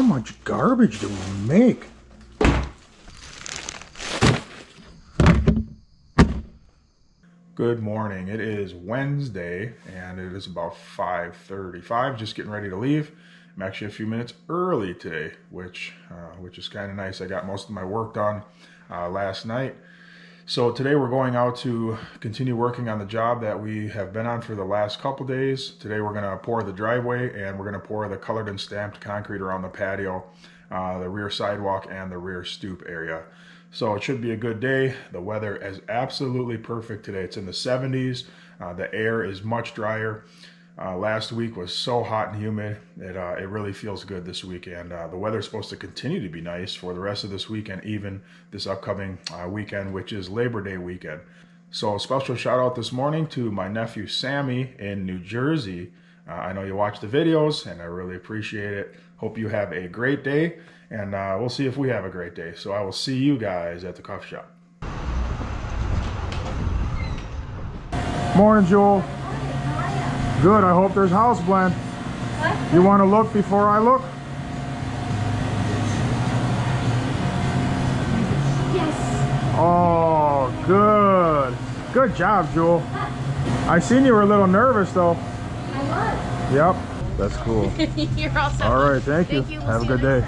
How much garbage do we make? Good morning. It is Wednesday and it is about 5:35. Just getting ready to leave. I'm actually a few minutes early today, which is kind of nice. I got most of my work done last night. So today we're going out to continue working on the job that we have been on for the last couple days. Today we're going to pour the driveway and we're going to pour the colored and stamped concrete around the patio, the rear sidewalk, and the rear stoop area. So it should be a good day. The weather is absolutely perfect today. It's in the 70s. The air is much drier. Last week was so hot and humid. It really feels good this week, and the weather's supposed to continue to be nice for the rest of this week and even this upcoming weekend, which is Labor Day weekend. So a special shout out this morning to my nephew Sammy in New Jersey. I know you watch the videos and I really appreciate it. Hope you have a great day, and we'll see if we have a great day. So I will see you guys at the coffee shop. Morning, Joel. Good, I hope there's house blend. What? You want to look before I look? Yes. Oh, good. Good job, Jewel. I seen you were a little nervous, though. I was. Yep, that's cool. You're awesome. All right, thank you. We'll have a good day.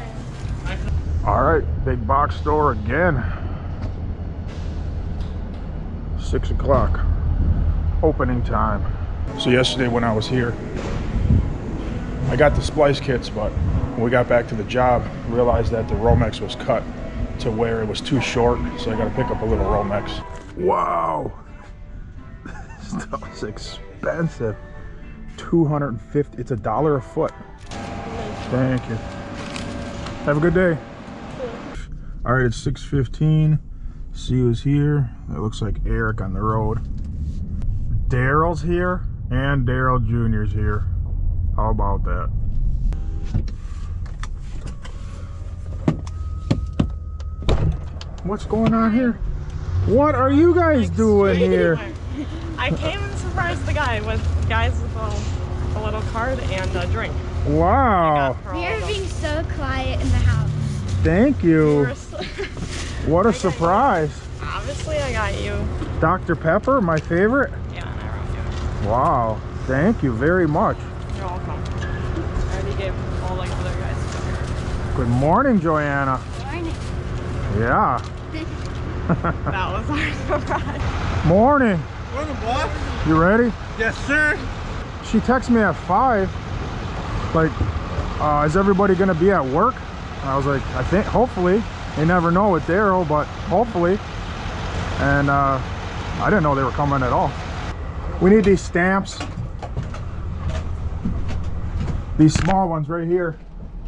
Time. All right, big box store again. 6 o'clock opening time. So yesterday when I was here, I got the splice kits, but when we got back to the job, realized that the Romex was cut to where it was too short, so I got to pick up a little Romex. Wow, this stuff's expensive. 250, it's $1 a foot. Thank you. Have a good day. All right, it's 6:15. See who's here. It looks like Eric on the road. Daryl's here. And Daryl Jr.'s here. How about that? What's going on here? What are you guys doing here? I came and surprised the guy with a little card and a drink. Wow. You're being so quiet in the house. Thank you. What a surprise. Obviously, I got you. Dr. Pepper, my favorite. Wow, thank you very much. You're welcome. I already gave all the other guys. Good morning, Joanna. Good morning. Yeah. That was our surprise. Morning. Morning, boss. You ready? Yes, sir. She texted me at 5, like, is everybody going to be at work? And I was like, I think, hopefully. They never know with Daryl, but hopefully. And I didn't know they were coming at all. We need these stamps. These small ones right here.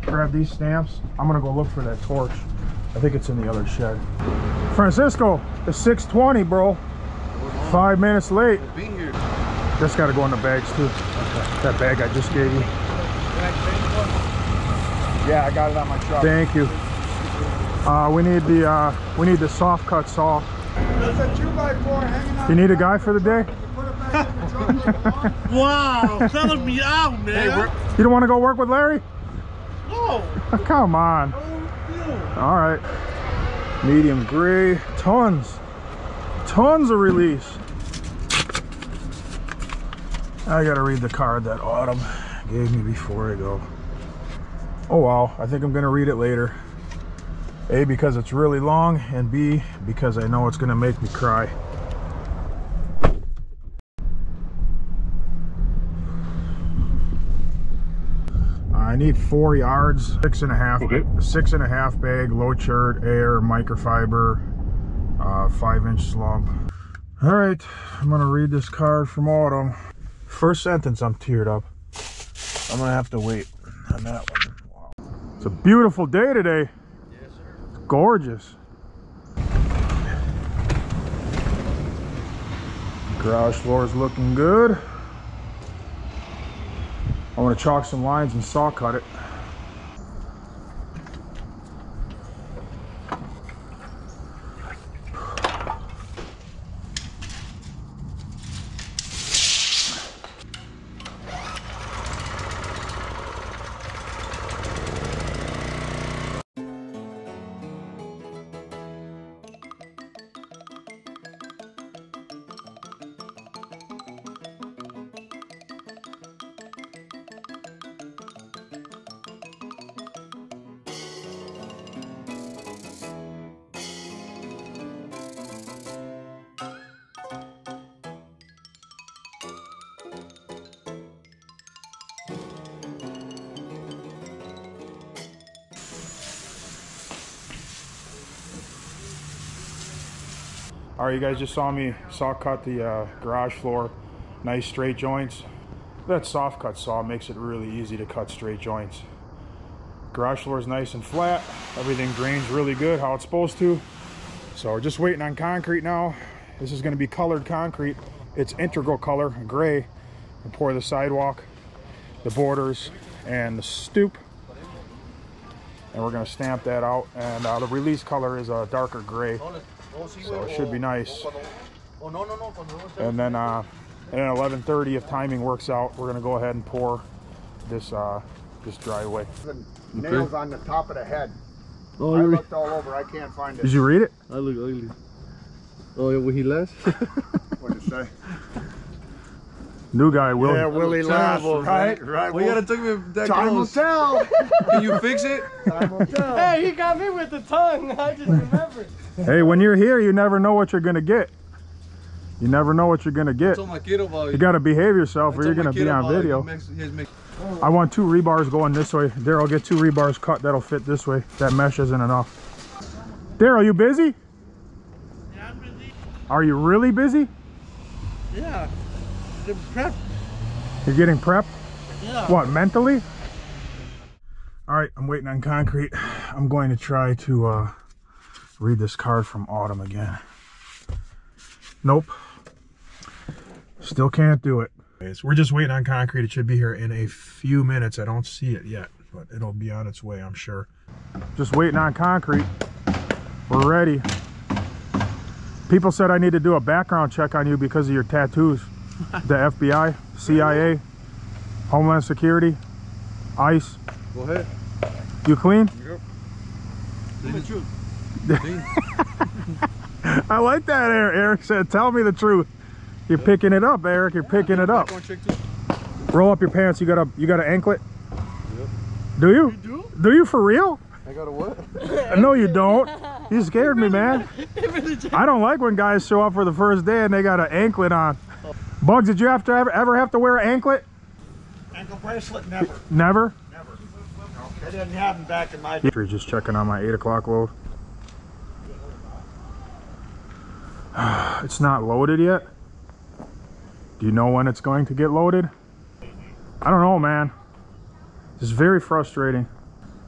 Grab these stamps. I'm gonna go look for that torch. I think it's in the other shed. Francisco, it's 6:20, bro. 5 minutes late. Be here. Just gotta go in the bags too. Okay. That bag I just gave you. Yeah, I got it on my truck. Thank you. We need the soft cut saw. That's a 2x4 hanging on. You need a guy for the day? Wow, selling me out, man. Hey, you don't want to go work with Larry? No. Come on. All right. Medium gray. Tons of release. I got to read the card that Autumn gave me before I go. Oh, wow. I think I'm going to read it later. A, because it's really long, and B, because I know it's going to make me cry. I need 4 yards, 6.5, okay. 6.5 bag, low chert, air, microfiber, 5-inch slump. All right, I'm gonna read this card from Autumn. First sentence, I'm teared up. I'm gonna have to wait on that one. Wow. It's a beautiful day today. Yes, sir. It's gorgeous. Garage floor is looking good. I want to chalk some lines and saw cut it. All right, you guys just saw me saw cut the garage floor. Nice straight joints. That soft cut saw makes it really easy to cut straight joints. Garage floor is nice and flat. Everything drains really good how it's supposed to. So we're just waiting on concrete now. This is gonna be colored concrete. It's integral color, gray, and pour the sidewalk, the borders, and the stoop. And we're gonna stamp that out. And the release color is a darker gray. So it should be nice. And then at 11:30, if timing works out, we're gonna go ahead and pour this this driveway. Okay. Nails on the top of the head. Oh, I looked all over. I can't find it. Did you read it? I looked ugly. Oh, yeah, he left? What did it say? New guy, Willie. Yeah, Willie left. Right. You gotta take me that close. Time will tell. Can you fix it? Time will tell. Hey, he got me with the tongue. I just remembered. Hey, when you're here, you never know what you're gonna get. You never know what you're gonna get. You gotta behave yourself, or you're gonna be on video. I want two rebars going this way. Daryl, get two rebars cut that'll fit this way. That mesh isn't enough. Daryl, you busy? Yeah, I'm busy. Are you really busy? Yeah. I'm prepped. You're getting prepped? Yeah. What, mentally? All right, I'm waiting on concrete. I'm going to try to read this card from Autumn again. Nope. Still can't do it. We're just waiting on concrete. It should be here in a few minutes. I don't see it yet, but it'll be on its way, I'm sure. Just waiting on concrete. We're ready. People said I need to do a background check on you because of your tattoos. The FBI, CIA, Homeland Security, ICE. Go ahead. You clean? Yep. Say the truth. I like that. Eric said, "Tell me the truth." You're picking it up, Eric. You're picking it up. Roll up your pants. You got an anklet. Yep. Do you? You do? Do you for real? I got a what? No, you don't. You scared me, man. I don't like when guys show up for the first day and they got an anklet on. Bugs, did you have to ever have to wear an anklet? Ankle bracelet, never. Never? Never. No, they didn't have them back in my day. Just checking on my 8 o'clock load. It's not loaded yet. Do you know when it's going to get loaded? I don't know, man. It's very frustrating.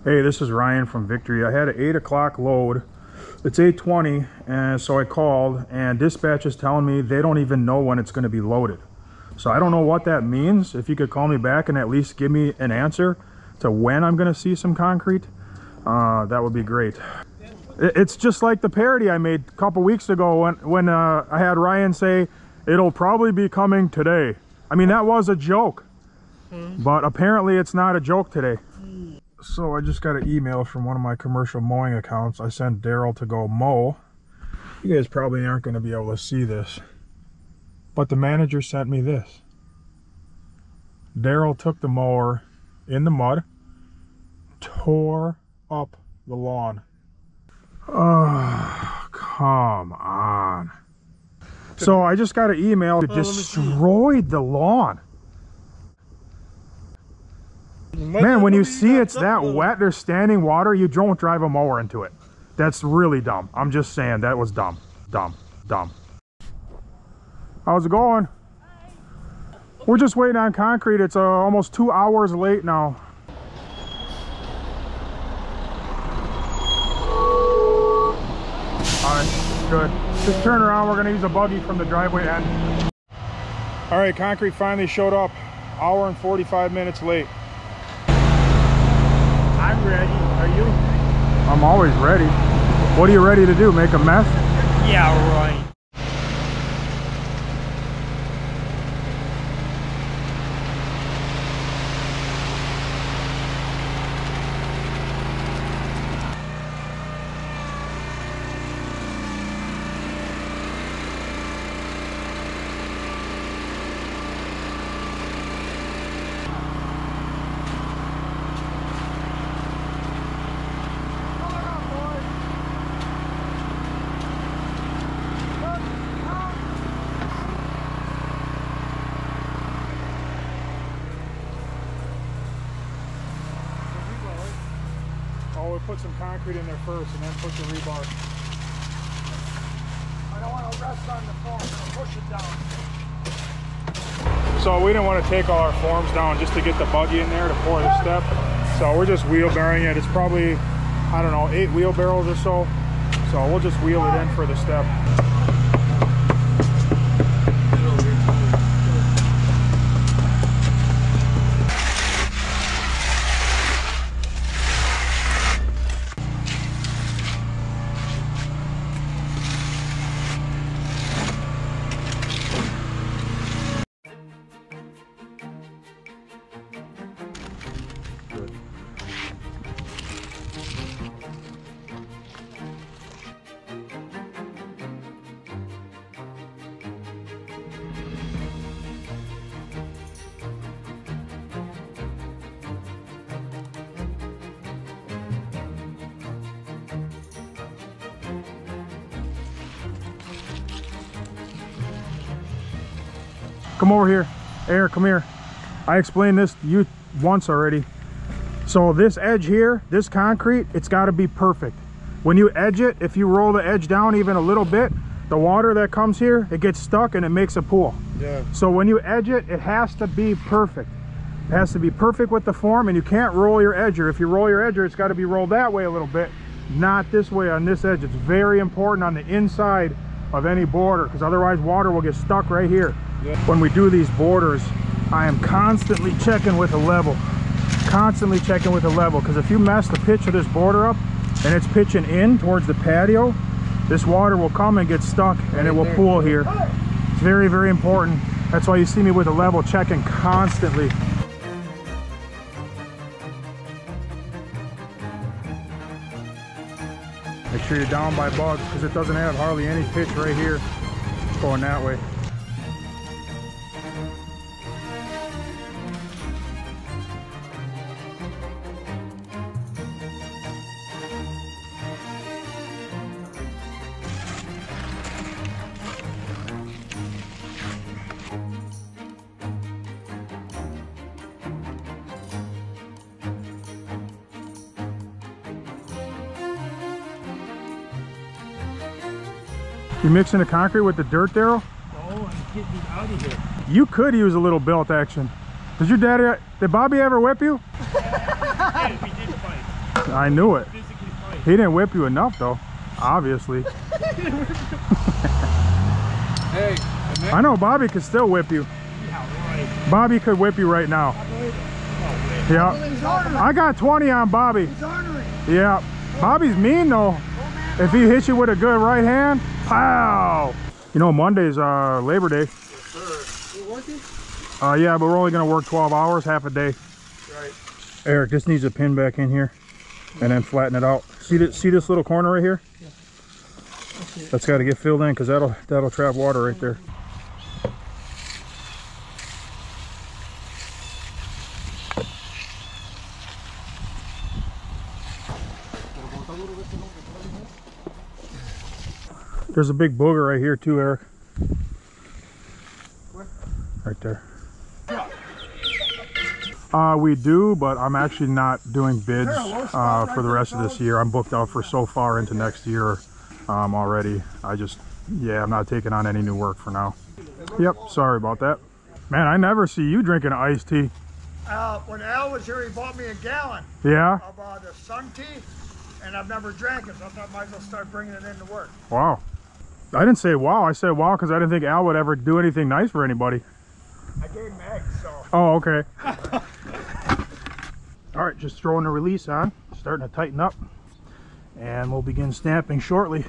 Hey, this is Ryan from Victory. I had an 8 o'clock load. It's 8:20, and so I called, and dispatch is telling me they don't even know when it's going to be loaded. So I don't know what that means. If you could call me back and at least give me an answer to when I'm going to see some concrete, that would be great. It's just like the parody I made a couple weeks ago when I had Ryan say, "It'll probably be coming today." I mean, that was a joke, but apparently it's not a joke today. So I just got an email from one of my commercial mowing accounts. I sent Daryl to go mow. You guys probably aren't going to be able to see this, but the manager sent me this. Daryl took the mower in the mud, tore up the lawn. Oh, come on. So I just got an email that destroyed the lawn. Man, when you see it's that wet, there's standing water, you don't drive a mower into it. That's really dumb. I'm just saying, that was dumb. Dumb. How's it going? We're just waiting on concrete. It's almost 2 hours late now. Good. Just turn around. We're going to use a buggy from the driveway end. All right, concrete finally showed up. Hour and 45 minutes late. I'm ready. Are you? I'm always ready. What are you ready to do? Make a mess? Yeah, right. Put some concrete in there first and then put the rebar. I don't want to rest on the form and push it down. So we didn't want to take all our forms down just to get the buggy in there to pour the step. So we're just wheelbarrowing it. It's probably, I don't know, 8 wheelbarrows or so. So we'll just wheel it in for the step. Come over here, Eric, come here. I explained this to you once already. So this edge here, this concrete, it's gotta be perfect. When you edge it, if you roll the edge down even a little bit, the water that comes here, it gets stuck and it makes a pool. Yeah. So when you edge it, it has to be perfect. It has to be perfect with the form, and you can't roll your edger. If you roll your edger, it's gotta be rolled that way a little bit, not this way on this edge. It's very important on the inside of any border, because otherwise water will get stuck right here. When we do these borders, I am constantly checking with a level. Constantly checking with a level, because if you mess the pitch of this border up and it's pitching in towards the patio, this water will come and get stuck and it will pool here. It's very, very important. That's why you see me with a level checking constantly. Make sure you're down by bugs, because it doesn't have hardly any pitch right here. It's going that way. You're mixing the concrete with the dirt, Daryl? No, I'm getting it out of here. You could use a little belt action. Did Bobby ever whip you? Yeah, we did fight. I knew it. Physically fight. He didn't whip you enough, though, obviously. Hey, I know Bobby could still whip you. Yeah, right. Bobby could whip you right now. Yeah. I got 20 on Bobby. Yeah. Bobby's mean, though. If he hits you with a good right hand, pow! You know, Monday's Labor Day. Yes, sir. You working? Yeah, but we're only going to work 12 hours, half a day. Right. Eric, this needs a pin back in here and then flatten it out. See this little corner right here? Yeah. That's got to get filled in, because that'll trap water right there. There's a big booger right here too, Eric. Where? Right there. We do, but I'm actually not doing bids for the rest of this year. I'm booked out for so far into next year already. I'm not taking on any new work for now. Yep, sorry about that. Man, I never see you drinking iced tea. When Al was here, he bought me a gallon. Yeah? Of the sun tea, and I've never drank it, so I thought I might as well start bringing it into work. Wow. I didn't say wow. I said wow because I didn't think Al would ever do anything nice for anybody. I gave him eggs, so. Oh, okay. All right, just throwing the release on, starting to tighten up, and we'll begin snapping shortly.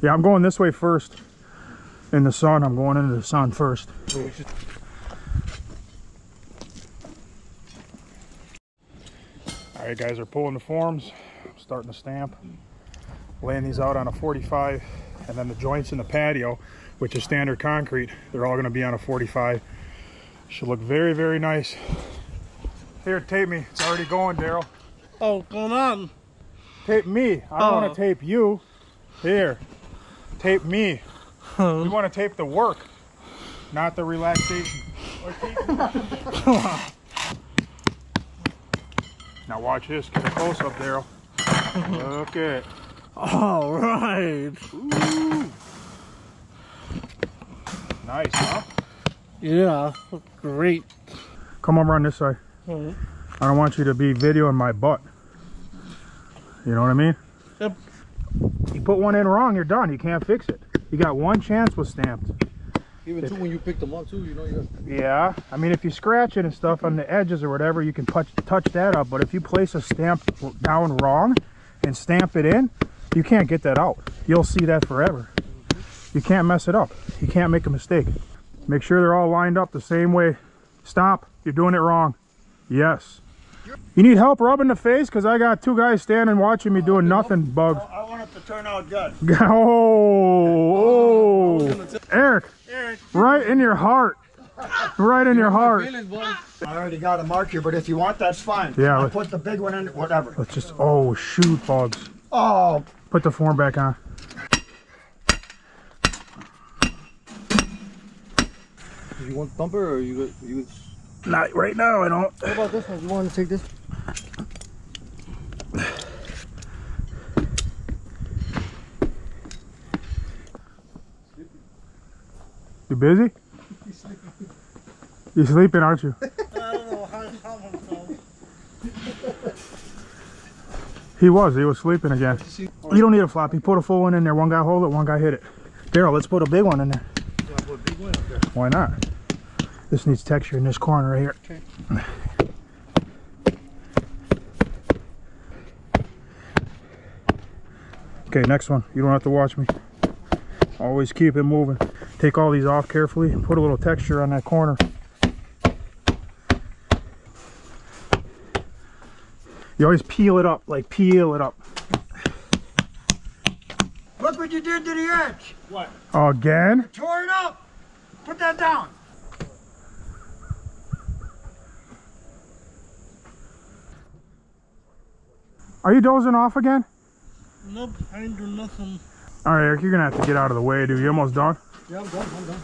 Yeah, I'm going this way first. In the sun, I'm going into the sun first. All right, guys, we're pulling the forms, starting to stamp, laying these out on a 45, and then the joints in the patio, which is standard concrete, they're all going to be on a 45. Should look very, very nice. Here, tape me. It's already going, Daryl. Oh, what's going on? Tape me. I want to tape you. Here, tape me. We want to tape the work, not the relaxation. Now Now watch this. Get a close up, Daryl. Look at it. All right. Ooh. Nice, huh? Yeah, great. Come on, around this side. Mm-hmm. I don't want you to be videoing my butt. You know what I mean? Yep. You put one in wrong, you're done. You can't fix it. You got one chance with stamped. Even if, when you pick them up too, you know you have to. Yeah, I mean if you scratch it and stuff on the edges or whatever, you can touch that up. But if you place a stamp down wrong and stamp it in, you can't get that out. You'll see that forever. Mm-hmm. You can't mess it up. You can't make a mistake. Make sure they're all lined up the same way. Stop. You're doing it wrong. Yes. You need help rubbing the face? Because I got two guys standing watching me doing nothing, bug. I want it to turn out good. Oh. Eric, right in your heart. Right in your heart. I already got a mark here, but if you want, that's fine. Yeah. I'll put the big one in, whatever. Let's just, oh, shoot, bugs. Oh. Put the form back on. You want bumper or you? Not right now, I don't. What about this one? You want to take this? You busy? He's sleeping. You're sleeping, aren't you? I don't know how to help himself. He was sleeping again. You don't need a flop. You put a full one in there. One guy hold it, one guy hit it. Daryl, let's put a big one in there. You want to put a big one up there? Why not? This needs texture in this corner right here. Okay. Okay, next one. You don't have to watch me. Always keep it moving. Take all these off carefully and put a little texture on that corner. You always peel it up, like peel it up. Look what you did to the edge. What? Again? You tore it up. Put that down. Are you dozing off again? Nope, I didn't do nothing. All right, Eric, you're gonna have to get out of the way, dude. You almost done? Yeah, I'm done.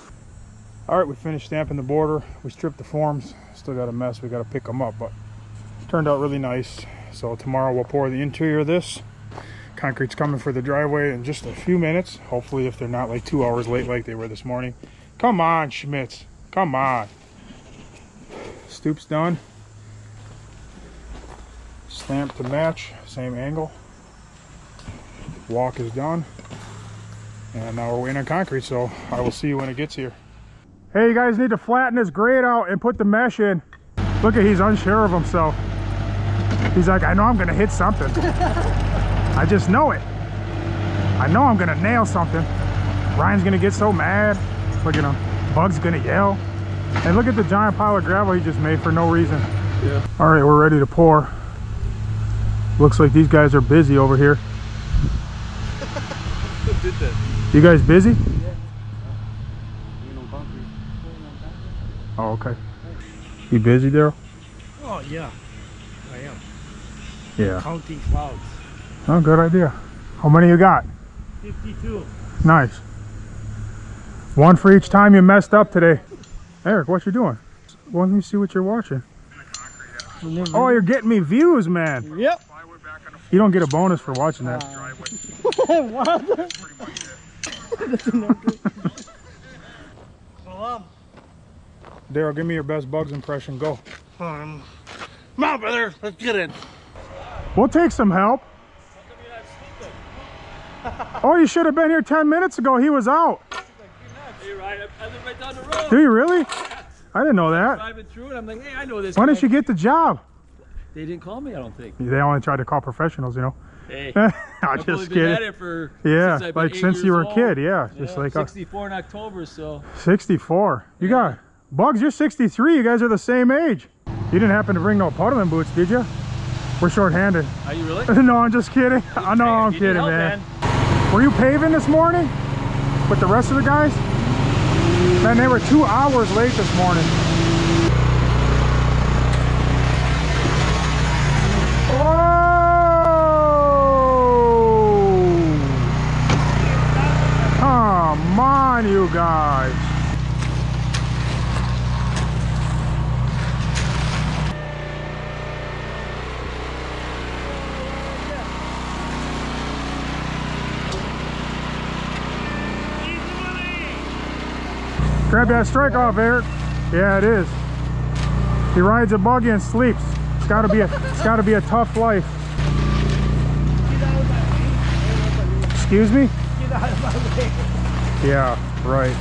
All right, we finished stamping the border. We stripped the forms. Still got a mess. We got to pick them up, but it turned out really nice. So tomorrow we'll pour the interior of this. Concrete's coming for the driveway in just a few minutes. Hopefully, if they're not like 2 hours late like they were this morning. Come on, Schmitz. Come on. Stoop's done. Stamp to match, same angle. Walk is done. And now we're waiting on concrete, so I will see you when it gets here. Hey, you guys need to flatten this grate out and put the mesh in. Look at, he's unsure of himself. He's like, I know I'm gonna hit something. I just know it. I know I'm gonna nail something. Ryan's gonna get so mad. Look at him, Bug's gonna yell. And look at the giant pile of gravel he just made for no reason. Yeah. All right, we're ready to pour. Looks like these guys are busy over here. Who did that? You guys busy? Yeah. Oh, okay. You busy, Daryl? Oh, yeah. I am. Yeah. Counting clouds. Oh, good idea. How many you got? 52. Nice. One for each time you messed up today. Eric, what you doing? Well, let me see what you're watching. Oh, you're getting me views, man. Yep. You don't get a bonus for watching that. Daryl, give me your best Bugs impression. Go. My brother, let's get in. We'll take some help. Oh, you should have been here 10 minutes ago. He was out. You're right. I live right down the road. Do you really? I didn't know that. Driving through and I'm like, hey, I know this. Why didn't you get the job? They didn't call me, I don't think. They only tried to call professionals, you know. Hey, I'm just kidding. At it for, yeah, since like since you were a kid, yeah. Just like 64 in October, so. 64. You got Bugs. You're 63. You guys are the same age. You didn't happen to bring no puddling boots, did you? We're short-handed. Are you really? No, I'm just kidding. I know I'm kidding, man. Were you paving this morning with the rest of the guys? Man, they were 2 hours late this morning. Come on, you guys. Grab that strike off, Eric. Yeah, it is. He rides a buggy and sleeps. It's got to be a, it's got to be a tough life. Excuse me? Get out of my way. Yeah, right.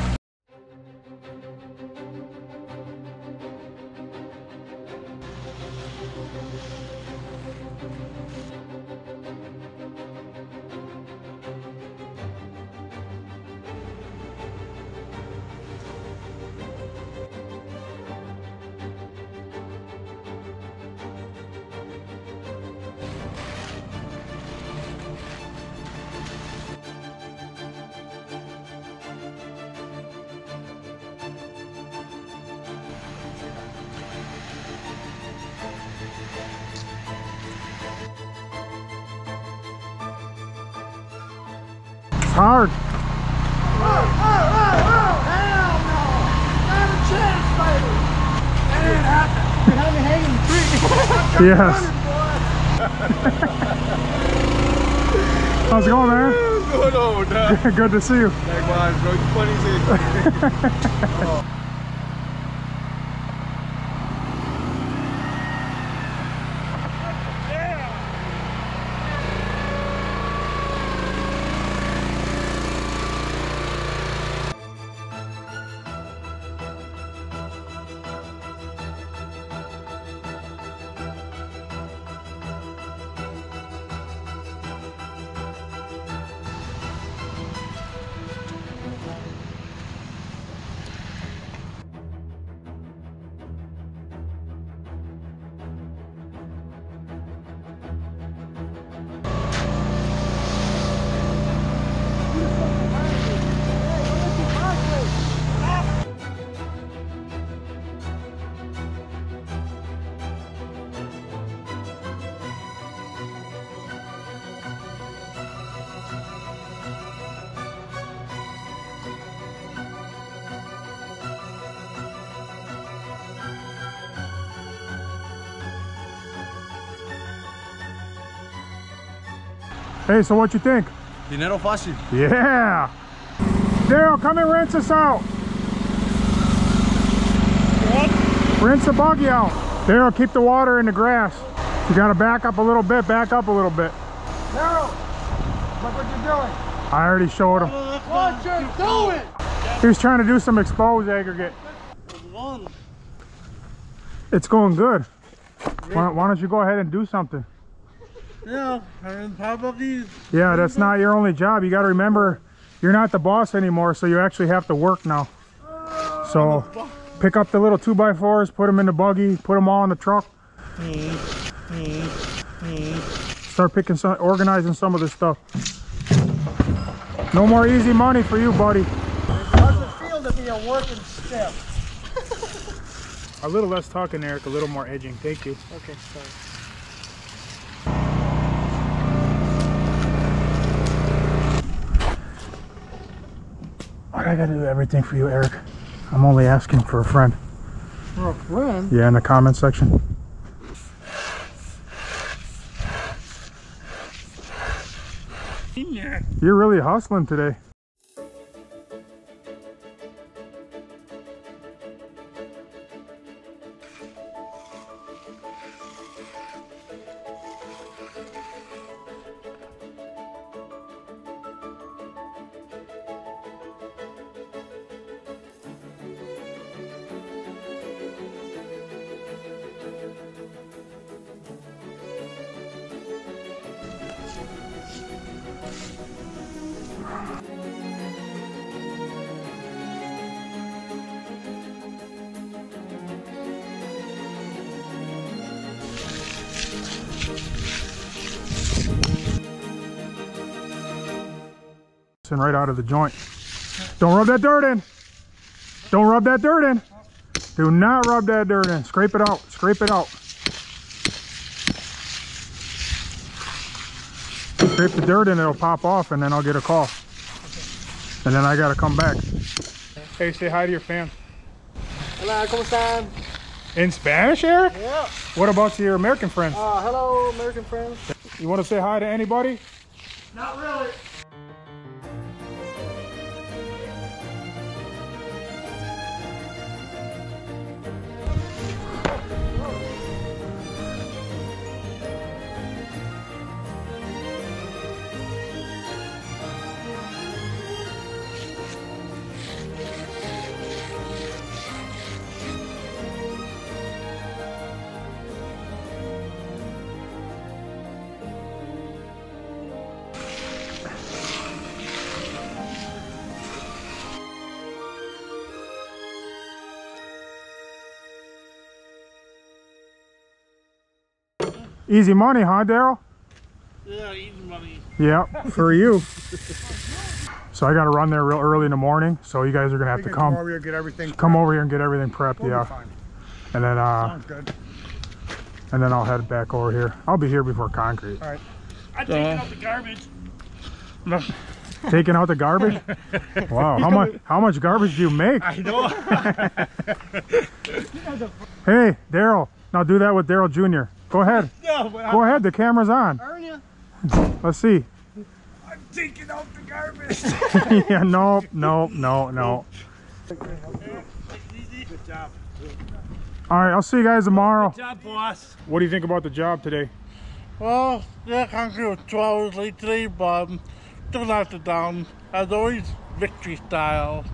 Hard. Hell no! Not a chance, baby! That ain't happening. You had me hanging in the tree. Yes. Running, boy. How's it going, man? What's going on, Dad? Good to see you. Likewise, bro. You funny as hell. Oh. Hey, so what you think? Dinero fácil. Yeah! Daryl, come and rinse us out! What? Rinse the buggy out! Daryl, keep the water in the grass. You gotta back up a little bit, back up a little bit. Daryl! Look what you're doing! I already showed him. What you're doing! He was trying to do some exposed aggregate. It's going good. Why don't you go ahead and do something? Yeah, on top of these. Yeah, that's not your only job. You got to remember, you're not the boss anymore, so you actually have to work now. So pick up the little 2x4s, put them in the buggy, put them all in the truck. Start picking some, organizing some of this stuff. No more easy money for you, buddy. How does it feel to be a working step? A little less talking, Eric, a little more edging. Thank you. Okay, sorry. I gotta do everything for you, Eric. I'm only asking for a friend. For a friend? Yeah, in the comment section. Yeah. You're really hustling today. And right out of the joint. Don't rub that dirt in. Don't rub that dirt in. Do not rub that dirt in. Scrape it out. Scrape it out. Scrape the dirt in, it'll pop off, and then I'll get a call. And then I gotta come back. Hey, say hi to your fam. Hola, ¿cómo están? In Spanish, Eric? Yeah. What about your American friends? Hello, American friends. You wanna say hi to anybody? Not really. Easy money, huh, Daryl? Yeah, easy money. Yeah, for you. So I got to run there real early in the morning. So you guys are gonna have to come over here, get everything. Come over here and get everything prepped. We'll be fine. And then sounds good. And then I'll head back over here. I'll be here before concrete. All right. I'm taking out the garbage. Taking out the garbage? Wow. How much garbage do you make? I know. Hey, Daryl. Now do that with Daryl Jr. Go ahead. No, go ahead. The camera's on. Let's see. I'm taking out the garbage. Yeah. No. Good job. All right, I'll see you guys tomorrow. Good job, boss. What do you think about the job today? Well, yeah, concrete was 2 hours late today, but still knocked it down. As always, victory style.